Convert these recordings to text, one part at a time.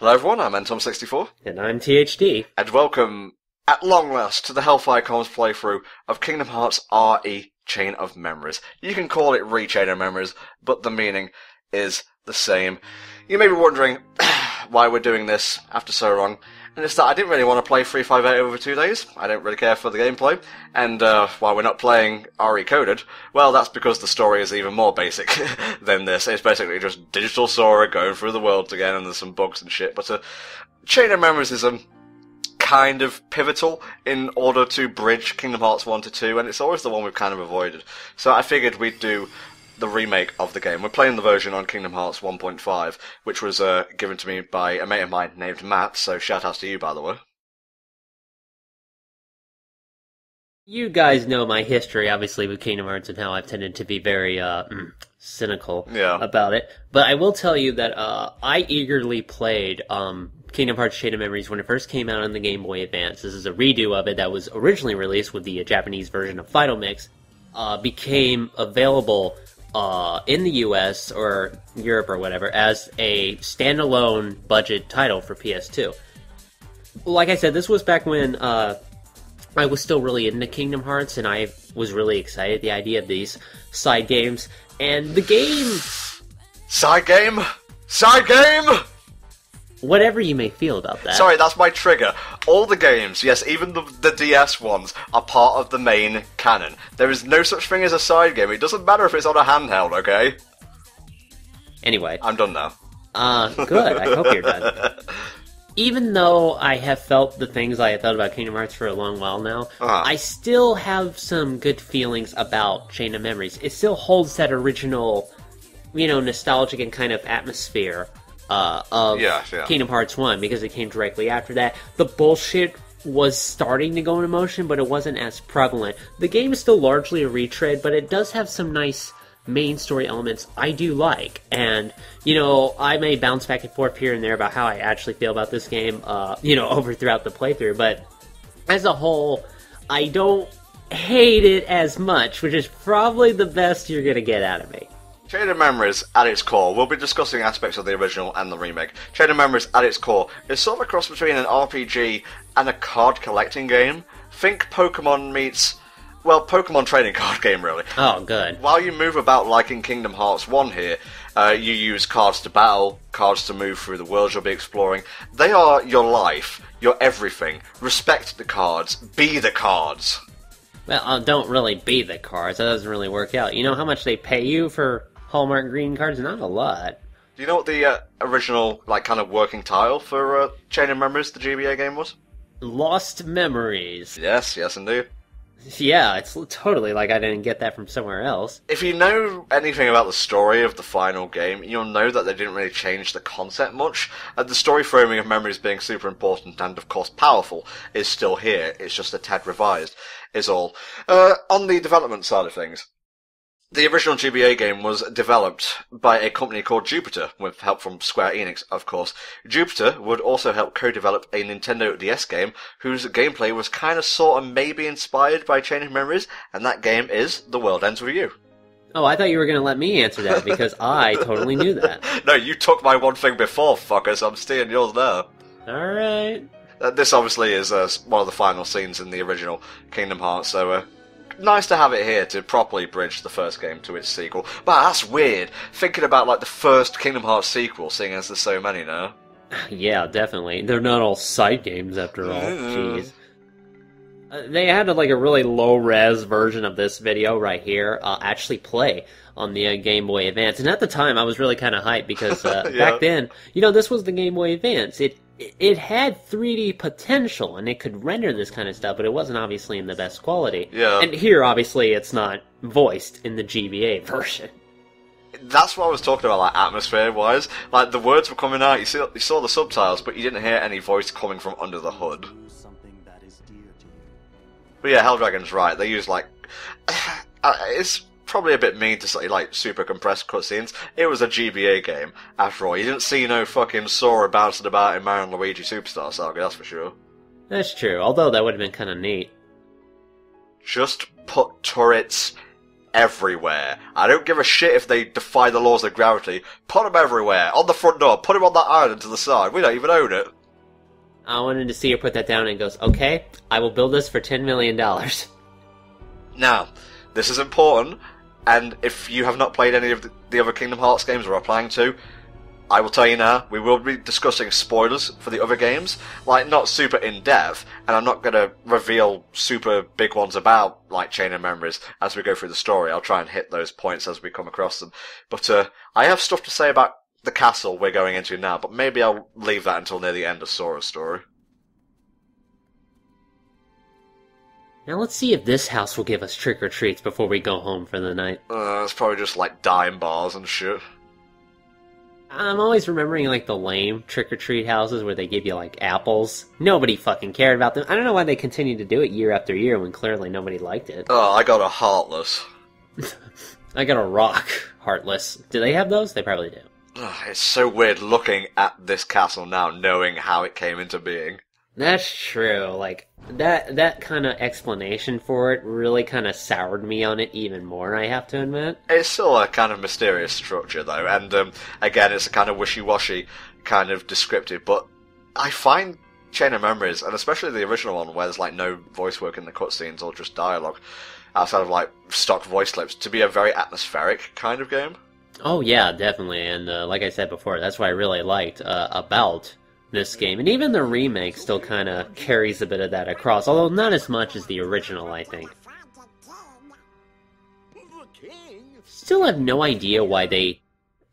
Hello everyone, I'm NTOM64. And I'm THD. And welcome, at long last, to the Hellfire Comms playthrough of Kingdom Hearts RE: Chain of Memories. You can call it Re: Chain of Memories, but the meaning is the same. You may be wondering why we're doing this after so long, and it's that I didn't really want to play 358 over 2 days. I don't really care for the gameplay, and while we're not playing RE Coded, well, that's because the story is even more basic than this. It's basically just digital Sora going through the world again, and there's some bugs and shit, but Chain of Memories is kind of pivotal in order to bridge Kingdom Hearts 1 to 2, and it's always the one we've kind of avoided. So I figured we'd do the remake of the game. We're playing the version on Kingdom Hearts 1.5, which was given to me by a mate of mine named Matt, so shout out to you, by the way. You guys know my history, obviously, with Kingdom Hearts and how I've tended to be very cynical about it, but I will tell you that I eagerly played Kingdom Hearts Chain of Memories when it first came out on the Game Boy Advance. This is a redo of it that was originally released with the Japanese version of Final Mix, became available in the US or Europe or whatever as a standalone budget title for PS2. Like I said, this was back when I was still really into Kingdom Hearts, and I was really excited at the idea of these side games. And the game... Side game? Side game? Whatever you may feel about that. Sorry, that's my trigger. All the games, yes, even the DS ones, are part of the main canon. There is no such thing as a side game. It doesn't matter if it's on a handheld, okay? Anyway. I'm done now. Good. I hope you're done. Even though I have felt the things I have thought about Kingdom Hearts for a long while now, I still have some good feelings about Chain of Memories. It still holds that original, you know, nostalgic and kind of atmosphere of Kingdom Hearts 1, because it came directly after that. The bullshit was starting to go into motion, but it wasn't as prevalent. The game is still largely a retread, but it does have some nice main story elements I do like. And, you know, I may bounce back and forth here and there about how I actually feel about this game, you know, over throughout the playthrough, but as a whole, I don't hate it as much, which is probably the best you're gonna get out of me. Chain of Memories, at its core, we'll be discussing aspects of the original and the remake. Chain of Memories, at its core, is sort of a cross between an RPG and a card-collecting game. Think Pokemon meets, well, Pokemon trading card game, really. Oh, good. While you move about like in Kingdom Hearts 1 here, you use cards to battle, cards to move through the worlds you'll be exploring. They are your life, your everything. Respect the cards. Be the cards. Well, don't really be the cards. That doesn't really work out. You know how much they pay you for Hallmark green cards? Not a lot. Do you know what the original, like, kind of working title for Chain of Memories, the GBA game, was? Lost Memories. Yes, yes indeed. Yeah, it's totally like I didn't get that from somewhere else. If you know anything about the story of the final game, you'll know that they didn't really change the concept much. The story framing of memories being super important and, of course, powerful is still here. It's just a tad revised, is all. On the development side of things, the original GBA game was developed by a company called Jupiter, with help from Square Enix, of course. Jupiter would also help co-develop a Nintendo DS game, whose gameplay was kind of sort of maybe inspired by Chain of Memories, and that game is The World Ends With You. Oh, I thought you were going to let me answer that, because I totally knew that. No, you took my one thing before, fuckers. I'm stealing yours now. Alright. This obviously is one of the final scenes in the original Kingdom Hearts, so nice to have it here to properly bridge the first game to its sequel. But that's weird, thinking about, like, the first Kingdom Hearts sequel, seeing as there's so many now. Yeah, definitely. They're not all side games, after all. Jeez. They had, like, a really low-res version of this video right here actually play on the Game Boy Advance. And at the time, I was really kind of hyped because back then, you know, this was the Game Boy Advance. It had 3D potential, and it could render this kind of stuff, but it wasn't obviously in the best quality. Yeah. And here, obviously, it's not voiced in the GBA version. That's what I was talking about, like, atmosphere-wise. Like, the words were coming out, you saw the subtitles, but you didn't hear any voice coming from under the hood. But yeah, Helldragon's right. They use, like... it's probably a bit mean to say, like, super compressed cutscenes. It was a GBA game, after all. You didn't see no fucking Sora bouncing about in Mario and Luigi Superstar Saga, that's for sure. That's true, although that would have been kind of neat. Just put turrets everywhere. I don't give a shit if they defy the laws of gravity. Put them everywhere. On the front door. Put him on that island to the side. We don't even own it. I wanted to see her put that down and goes, okay, I will build this for $10 million. Now, this is important, and if you have not played any of the other Kingdom Hearts games or are planning to, I will tell you now, we will be discussing spoilers for the other games, like, not super in-depth, and I'm not going to reveal super big ones about, like, Chain of Memories as we go through the story. I'll try and hit those points as we come across them. But I have stuff to say about the castle we're going into now, but maybe I'll leave that until near the end of Sora's story. Now let's see if this house will give us trick-or-treats before we go home for the night. It's probably just, like, dime bars and shit. I'm always remembering, like, the lame trick-or-treat houses where they give you, like, apples. Nobody fucking cared about them. I don't know why they continue to do it year after year when clearly nobody liked it. Oh, I got a heartless. I got a rock heartless. Do they have those? They probably do. It's so weird looking at this castle now, knowing how it came into being. That's true. Like, that kind of explanation for it really kind of soured me on it even more, I have to admit. It's still a kind of mysterious structure, though, and, again, it's a kind of wishy-washy kind of descriptive, but I find Chain of Memories, and especially the original one, where there's, like, no voice work in the cutscenes or just dialogue, outside of, like, stock voice clips, to be a very atmospheric kind of game. Oh yeah, definitely, and like I said before, that's what I really liked about this game, and even the remake still kind of carries a bit of that across, although not as much as the original, I think. Still have no idea why they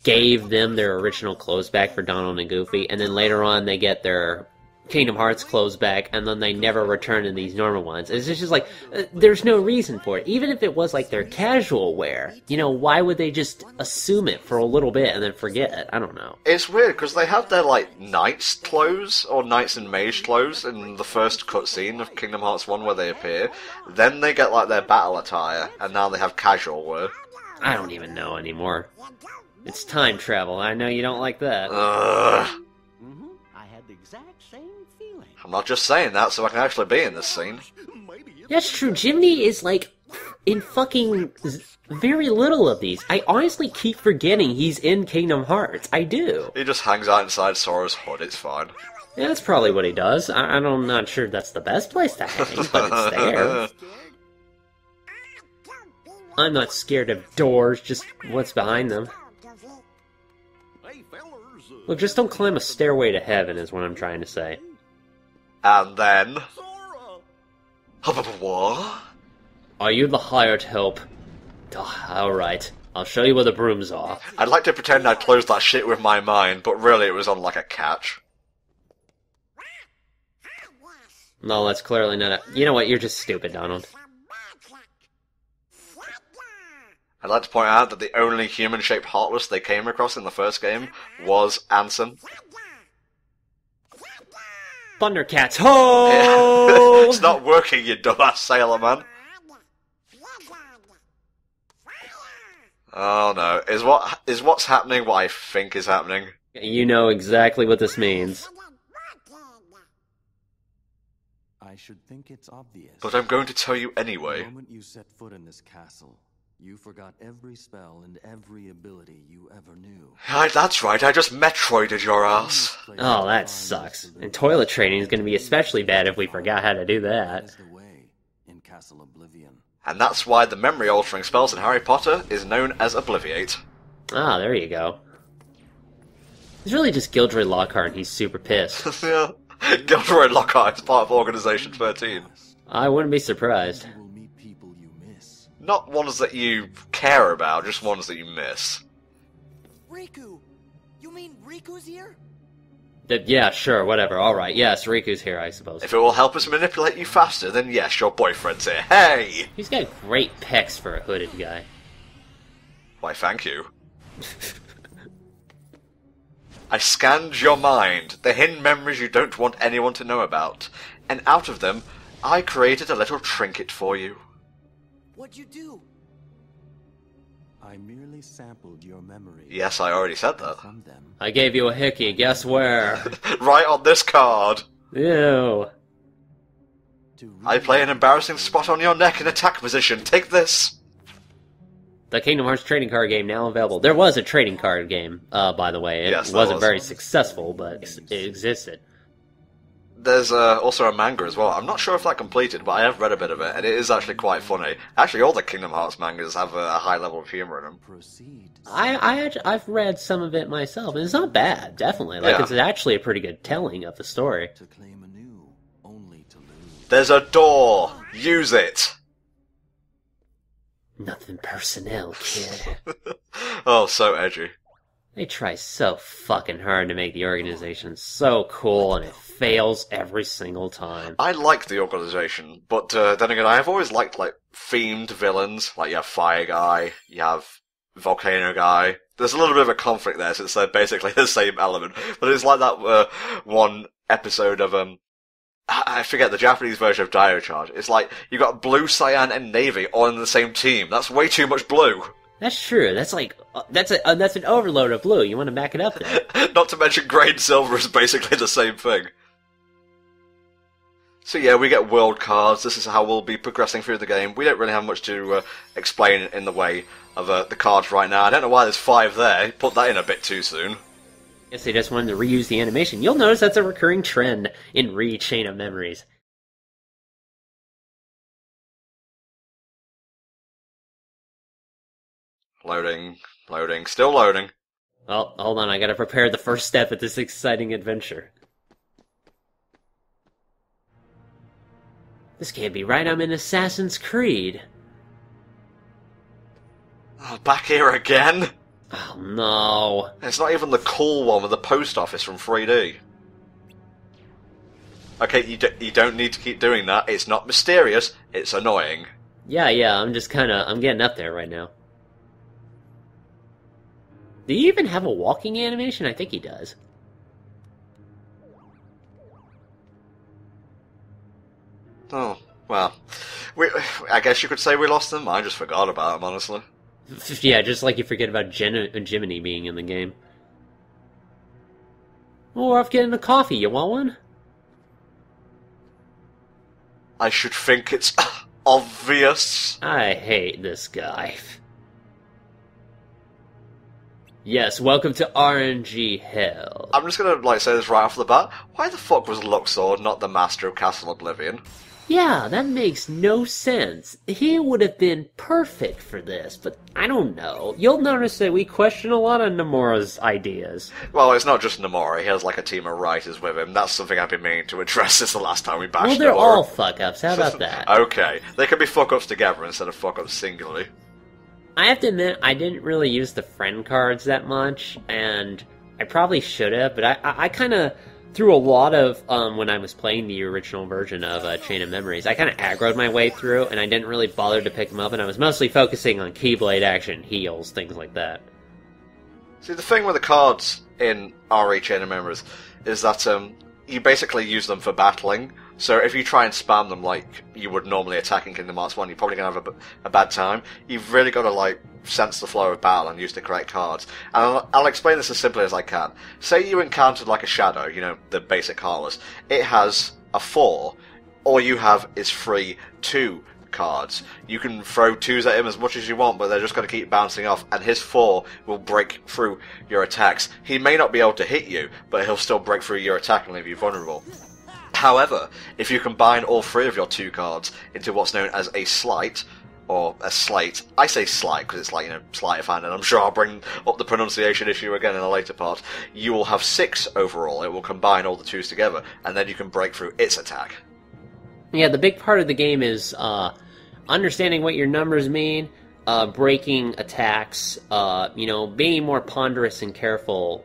gave them their original clothes back for Donald and Goofy, and then later on they get their Kingdom Hearts clothes back, and then they never return in these normal ones. It's just like, there's no reason for it. Even if it was like their casual wear, you know, why would they just assume it for a little bit and then forget it? I don't know. It's weird, because they have their, like, knight's clothes, or knights and mage clothes in the first cutscene of Kingdom Hearts 1 where they appear. Then they get, like, their battle attire, and now they have casual wear. I don't even know anymore. It's time travel. I know you don't like that. Ugh. I'm not just saying that so I can actually be in this scene. That's true. Jiminy is, like, in fucking very little of these. I honestly keep forgetting he's in Kingdom Hearts. I do. He just hangs out inside Sora's hood. It's fine. Yeah, that's probably what he does. I'm not sure that's the best place to hang, but it's there. I'm not scared of doors, just what's behind them. Look, just don't climb a stairway to heaven is what I'm trying to say. And then... What? Are you the hired help? Alright, I'll show you where the brooms are. I'd like to pretend I closed that shit with my mind, but really it was on like a catch. No, that's clearly not a... You know what, you're just stupid, Donald. I'd like to point out that the only human-shaped heartless they came across in the first game was Anson. Thundercats, ho! Yeah. It's not working, you dumbass sailor man. Oh no, is what's happening what I think is happening? You know exactly what this means. I should think it's obvious. But I'm going to tell you anyway. The moment you set foot in this castle, you forgot every spell and every ability you ever knew. That's right, I just Metroided your ass. Oh, that sucks. And toilet training is going to be especially bad if we forgot how to do that. And that's why the memory-altering spells in Harry Potter is known as Obliviate. Ah, there you go. It's really just Gilderoy Lockhart and he's super pissed. Yeah, Gilderoy Lockhart is part of Organization 13. I wouldn't be surprised. Not ones that you care about, just ones that you miss. Riku! You mean Riku's here? Yeah, sure, whatever, alright, yes, Riku's here, I suppose. If it will help us manipulate you faster, then yes, your boyfriend's here. Hey! He's got great pecs for a hooded guy. Why, thank you. I scanned your mind, the hidden memories you don't want anyone to know about, and out of them, I created a little trinket for you. What'd you do? I merely sampled your memory. Yes, I already said that. I gave you a hickey, guess where? Right on this card. Ew. I play an embarrassing spot on your neck in attack position. Take this. The Kingdom Hearts trading card game now available. There was a trading card game, by the way. It wasn't very successful, but it existed. There's also a manga as well. I'm not sure if that completed, but I have read a bit of it, and it is actually quite funny. Actually, all the Kingdom Hearts mangas have a high level of humor in them. I've read some of it myself, and it's not bad, definitely. Like, it's actually a pretty good telling of the story. There's a door! Use it! Nothing personnel, kid. Oh, so edgy. They try so fucking hard to make the organization so cool, and it fails every single time. I like the organization, but then again, I've always liked, like, themed villains. Like, you have Fire Guy, you have Volcano Guy. There's a little bit of a conflict there, since they're basically the same element. But it's like that one episode of, I forget the Japanese version of Dire Charge. It's like, you've got blue, cyan, and navy all on the same team. That's way too much blue. That's true. That's like, that's an overload of blue. You want to back it up there. Not to mention grey and silver is basically the same thing. So yeah, we get world cards. This is how we'll be progressing through the game. We don't really have much to explain in the way of the cards right now. I don't know why there's 5 there. Put that in a bit too soon. Guess they just wanted to reuse the animation. You'll notice that's a recurring trend in Re: Chain of Memories. Loading, loading, still loading. Oh, hold on, I gotta prepare the first step at this exciting adventure. This can't be right, I'm in Assassin's Creed. Oh, back here again? Oh, no. It's not even the cool one with the post office from 3D. Okay, you don't need to keep doing that. It's not mysterious, it's annoying. Yeah, I'm just kinda, I'm getting up there right now. Do you even have a walking animation? I think he does. Oh, well. I guess you could say we lost them. I just forgot about them, honestly. Yeah, just like you forget about Jiminy being in the game. Well, we're off getting a coffee. You want one? I should think it's obvious. I hate this guy. Yes, welcome to RNG Hell. I'm just gonna, like, say this right off the bat. Why the fuck was Luxord not the master of Castle Oblivion? Yeah, that makes no sense. He would have been perfect for this, but I don't know. You'll notice that we question a lot of Nomura's ideas. Well, it's not just Nomura. He has, like, a team of writers with him. That's something I've been meaning to address since the last time we bashed Nomura. Well, they're all fuck-ups. How about that? Okay. They could be fuck-ups together instead of fuck-ups singularly. I have to admit, I didn't really use the friend cards that much, and I probably should have, but I kind of threw a lot of, when I was playing the original version of Chain of Memories, I kind of aggroed my way through, and I didn't really bother to pick them up, and I was mostly focusing on Keyblade action, heals, things like that. See, the thing with the cards in RE Chain of Memories is that you basically use them for battling, so if you try and spam them like you would normally attack in Kingdom Hearts 1, you're probably going to have a bad time. You've really got to, like, sense the flow of battle and use the correct cards. And I'll explain this as simply as I can. Say you encountered, like, a Shadow, you know, the basic Heartless. It has a 4. All you have is 3, 2 cards. You can throw 2s at him as much as you want, but they're just going to keep bouncing off, and his 4 will break through your attacks. He may not be able to hit you, but he'll still break through your attack and leave you vulnerable. However, if you combine all 3 of your 2 cards into what's known as a sleight, or a slate, I say sleight because it's like, you know, sleight of hand, and I'm sure I'll bring up the pronunciation issue again in a later part, you will have 6 overall. It will combine all the 2s together, and then you can break through its attack. Yeah, the big part of the game is understanding what your numbers mean, breaking attacks, you know, being more ponderous and careful,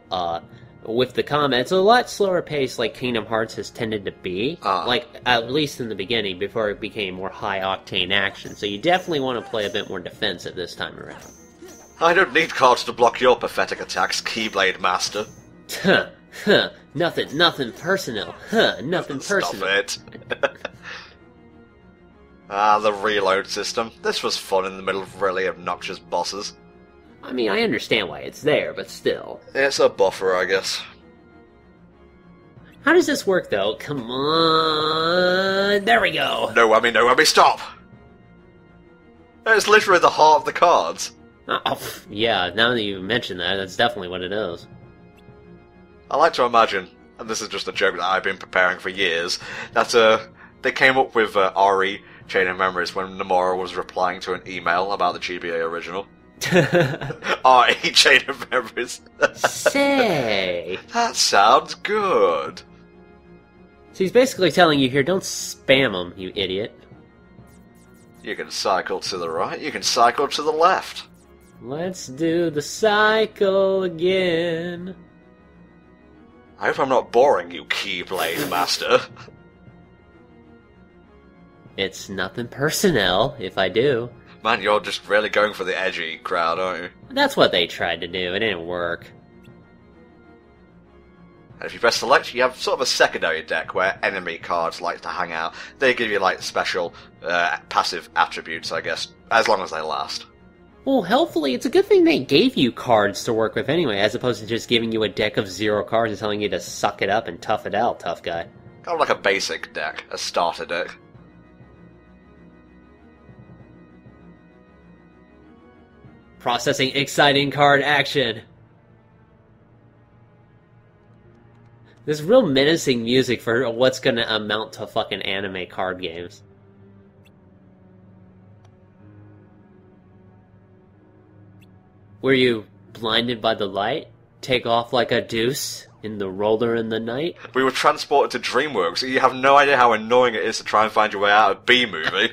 with the combat. It's a lot slower pace like Kingdom Hearts has tended to be, like, at least in the beginning, before it became more high-octane action, so you definitely want to play a bit more defensive this time around. I don't need cards to block your pathetic attacks, Keyblade Master. Huh, nothing personal, nothing personal. Stop it. The reload system. This was fun in the middle of really obnoxious bosses. I mean, I understand why it's there, but still. It's a buffer, I guess. How does this work, though? Come on. There we go. No whammy, stop. It's literally the heart of the cards. Oh, yeah, now that you mention that, that's definitely what it is. I like to imagine, and this is just a joke that I've been preparing for years, that they came up with RE: Chain of Memories when Nomura was replying to an email about the GBA original. RE: Chain of Memories. Say! That sounds good! So he's basically telling you here, don't spam them, you idiot. You can cycle to the right, you can cycle to the left. Let's do the cycle again. I hope I'm not boring you, Keyblade Master. It's nothing personnel, if I do. Man, you're just really going for the edgy crowd, aren't you? That's what they tried to do, it didn't work. And if you press select, you have sort of a secondary deck where enemy cards like to hang out. They give you, like, special passive attributes, I guess, as long as they last. Well, helpfully, it's a good thing they gave you cards to work with anyway, as opposed to just giving you a deck of 0 cards and telling you to suck it up and tough it out, tough guy. Kind of like a basic deck, a starter deck. Processing exciting card action. There's real menacing music for what's gonna amount to fucking anime card games. Were you blinded by the light? Take off like a deuce in the roller in the night? We were transported to DreamWorks. You have no idea how annoying it is to try and find your way out of B-movie.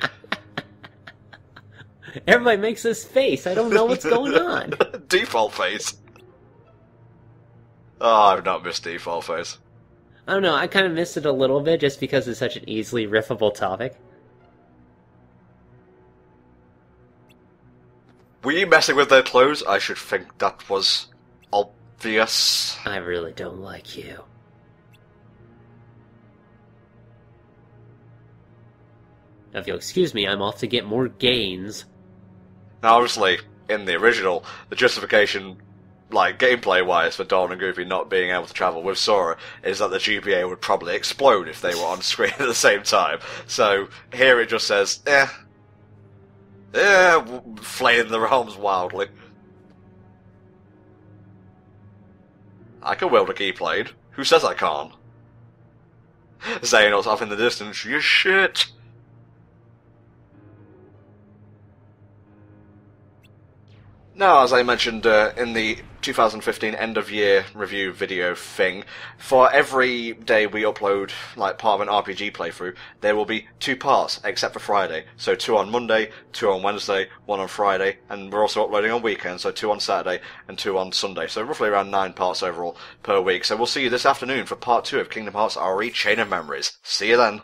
Everybody makes this face. I don't know what's going on. Default face. Oh, I've not missed Default Face. I don't know, I kind of missed it a little bit just because it's such an easily riffable topic. Were you messing with their clothes? I should think that was obvious. I really don't like you. Now, if you'll excuse me, I'm off to get more gains. Now, obviously, in the original, the justification, like, gameplay-wise, for Dawn and Goofy not being able to travel with Sora is that the GBA would probably explode if they were on screen at the same time. So, here it just says, flaying the realms wildly. I can wield a Keyblade. Who says I can't? Xehanort's off in the distance, you shit! Now, as I mentioned in the 2015 end-of-year review video thing, for every day we upload, like, part of an RPG playthrough, there will be 2 parts, except for Friday. So 2 on Monday, 2 on Wednesday, 1 on Friday, and we're also uploading on weekends, so 2 on Saturday and 2 on Sunday. So roughly around 9 parts overall per week. So we'll see you this afternoon for part 2 of Kingdom Hearts RE: Chain of Memories. See you then.